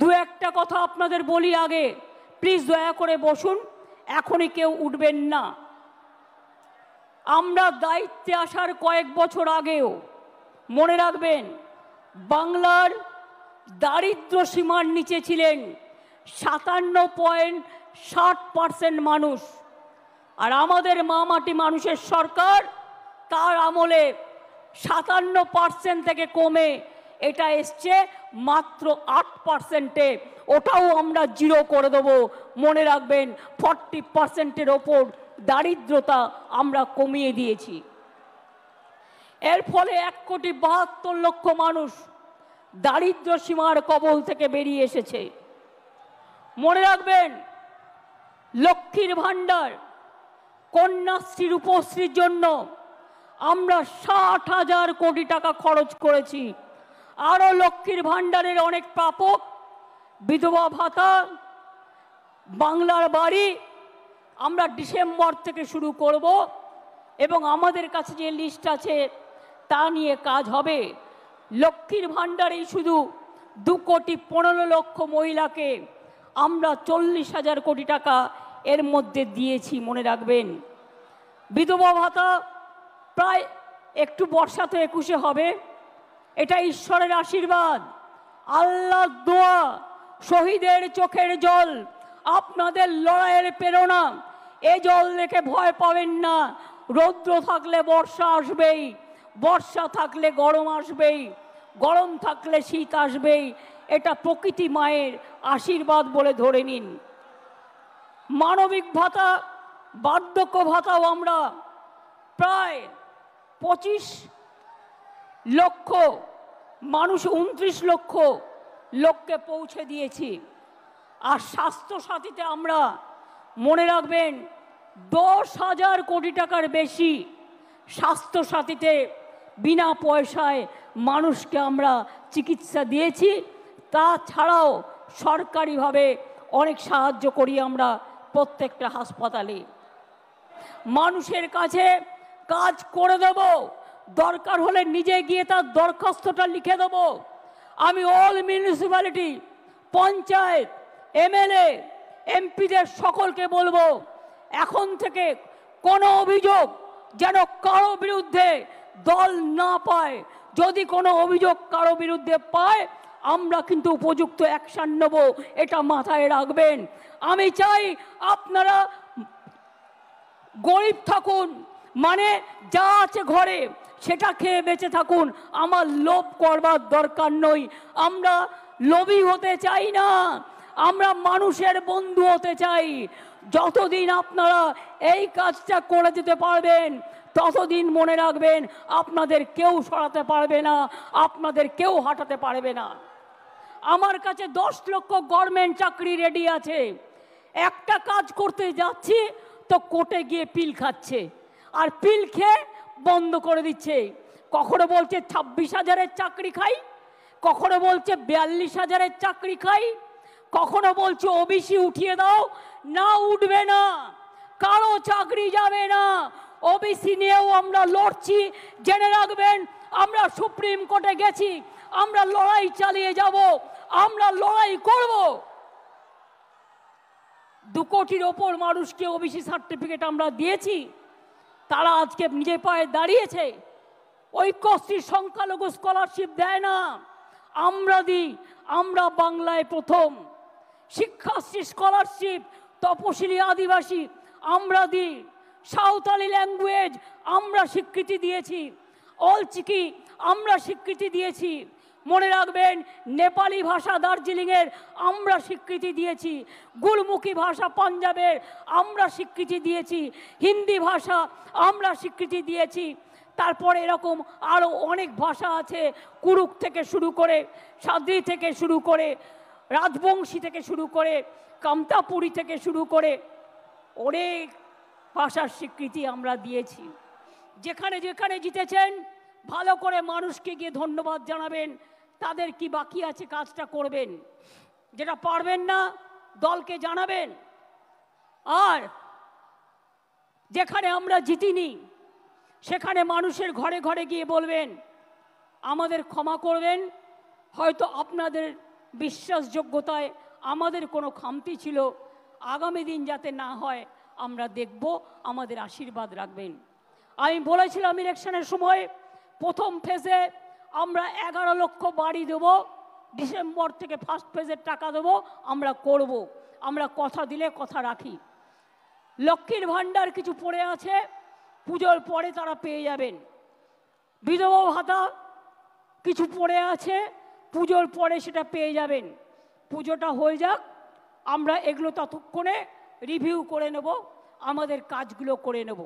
দু একটা কথা আপনাদের বলি আগে, প্লিজ দয়া করে বসুন, এখনই কেউ উঠবেন না। আমরা দায়িত্বে আসার কয়েক বছর আগেও, মনে রাখবেন, বাংলার দারিদ্র সীমার নিচে ছিলেন 57.60% মানুষ। আর আমাদের মা মাটি মানুষের সরকার, তার আমলে 57% থেকে কমে এটা এসছে মাত্র 8%-এ। ওটাও আমরা জিরো করে দেবো। মনে রাখবেন, 40%-এর ওপর দারিদ্রতা আমরা কমিয়ে দিয়েছি। এর ফলে 1,72,00,000 মানুষ দারিদ্র সীমার কবল থেকে বেরিয়ে এসেছে। মনে রাখবেন, লক্ষ্মীর ভাণ্ডার, কন্যাশ্রী, রূপশ্রীর জন্য আমরা 60,000 কোটি টাকা খরচ করেছি। আরও লক্ষ্মীর ভাণ্ডারের অনেক প্রাপক, বিধবা ভাতা, বাংলার বাড়ি আমরা ডিসেম্বর থেকে শুরু করব, এবং আমাদের কাছে যে লিস্ট আছে তা নিয়ে কাজ হবে। লক্ষ্মীর ভাণ্ডারেই শুধু 2,15,00,000 মহিলাকে আমরা 40,000 কোটি টাকা এর মধ্যে দিয়েছি, মনে রাখবেন। বিধবা ভাতা প্রায় একটু বর্ষা তো 21-এ হবে, এটা ঈশ্বরের আশীর্বাদ, আল্লাহর দোয়া, শহীদের চোখের জল, আপনাদের লড়াইয়ের প্রেরণা। এ জল দেখে ভয় পাবেন না। রৌদ্র থাকলে বর্ষা আসবেই, বর্ষা থাকলে গরম আসবেই, গরম থাকলে শীত আসবেই। এটা প্রকৃতি মায়ের আশীর্বাদ বলে ধরে নিন। মানবিক ভাতা, বার্ধক্য ভাতাও আমরা প্রায় 25 লক্ষ মানুষ, 29 লক্ষ লোককে পৌঁছে দিয়েছি। আর স্বাস্থ্যসাথীতে আমরা, মনে রাখবেন, 10,000 কোটি টাকার বেশি স্বাস্থ্যসাথীতে বিনা পয়সায় মানুষকে আমরা চিকিৎসা দিয়েছি। তাছাড়াও সরকারিভাবে অনেক সাহায্য করি আমরা প্রত্যেকটা হাসপাতালে। মানুষের কাছে কাজ করে দেব, দরকার হলে নিজে গিয়ে তার দরখাস্তটা লিখে দেব। আমি অল মিউনিসিপ্যালিটি, পঞ্চায়েত, এমএলএ, এমপিদের সকলকে বলবো, এখন থেকে কোনো অভিযোগ যেন কারো বিরুদ্ধে দল না পায়। যদি কোনো অভিযোগ কারো বিরুদ্ধে পায়, আমরা কিন্তু উপযুক্ত অ্যাকশন নেব, এটা মাথায় রাখবেন। আমি চাই আপনারা গরিব থাকুন, মানে যা আছে ঘরে সেটা খেয়ে বেঁচে থাকুন। আমার লোভ করবার দরকার নই। আমরা লোভী হতে চাই না, আমরা মানুষের বন্ধু হতে চাই। যতদিন আপনারা এই কাজটা করে দিতে পারবেন, ততদিন মনে রাখবেন, আপনাদের কেউ সরাতে পারবে না, আপনাদের কেউ হাঁটাতে পারবে না। আমার কাছে 10 লক্ষ গভর্নমেন্ট চাকরি রেডি আছে। একটা কাজ করতে যাচ্ছি তো কোর্টে গিয়ে পিল খাচ্ছে, আর পিল খেয়ে বন্ধ করে দিচ্ছে। কখনো বলছে 26,000-এর চাকরি খাই, কখনো বলছে 42,000-এর চাকরি খাই, কখনো বলছে ওবিসি উঠিয়ে দাও। না, উঠবে না, কারো চাকরি যাবে না। ওবিসি নিয়েও আমরা লড়ছি, জেনে রাখবেন। আমরা সুপ্রিম কোর্টে গেছি, আমরা লড়াই চালিয়ে যাব, আমরা লড়াই করব। 2 কোটির ওপর মানুষকে ওবিসি সার্টিফিকেট আমরা দিয়েছি, তারা আজকে নিজে পায়ে দাঁড়িয়েছে। ঐক্যশ্রীর সংখ্যালঘু স্কলারশিপ দেয় না, আমরা দিই, আমরা বাংলায় প্রথম। শিক্ষাশ্রী স্কলারশিপ তপশিলি আদিবাসী, আমরা দিই। সাঁওতালি ল্যাঙ্গুয়েজ আমরা স্বীকৃতি দিয়েছি, অলচিকি আমরা স্বীকৃতি দিয়েছি। মনে রাখবেন, নেপালি ভাষা দার্জিলিংয়ের আমরা স্বীকৃতি দিয়েছি, গুরমুখী ভাষা পাঞ্জাবের আমরা স্বীকৃতি দিয়েছি, হিন্দি ভাষা আমরা স্বীকৃতি দিয়েছি। তারপরে এরকম আরও অনেক ভাষা আছে, কুরুক থেকে শুরু করে, সাদ্রি থেকে শুরু করে, রাজবংশী থেকে শুরু করে, কামতাপুরি থেকে শুরু করে, অনেক ভাষার স্বীকৃতি আমরা দিয়েছি। যেখানে যেখানে জিতেছেন, ভালো করে মানুষকে গিয়ে ধন্যবাদ জানাবেন, তাদের কি বাকি আছে কাজটা করবেন। যেটা পারবেন না, দলকে জানাবেন। আর যেখানে আমরা জিতিনি, সেখানে মানুষের ঘরে ঘরে গিয়ে বলবেন, আমাদের ক্ষমা করবেন, হয়তো আপনাদের বিশ্বাসযোগ্যতায় আমাদের কোনো খামতি ছিল, আগামী দিন যাতে না হয় আমরা দেখব, আমাদের আশীর্বাদ রাখবেন। আমি বলেছিলাম ইলেকশনের সময় প্রথম ফেজে আমরা 11 লক্ষ বাড়ি দেব, ডিসেম্বর থেকে ফার্স্ট ফেজের টাকা দেব, আমরা করব। আমরা কথা দিলে কথা রাখি। লক্ষ্মীর ভাণ্ডার কিছু পড়ে আছে, পুজোর পরে তারা পেয়ে যাবেন। বিধবা ভাতা কিছু পড়ে আছে, পুজোর পরে সেটা পেয়ে যাবেন। পুজোটা হয়ে যাক, আমরা এগুলো ততক্ষণে রিভিউ করে নেব, আমাদের কাজগুলো করে নেব।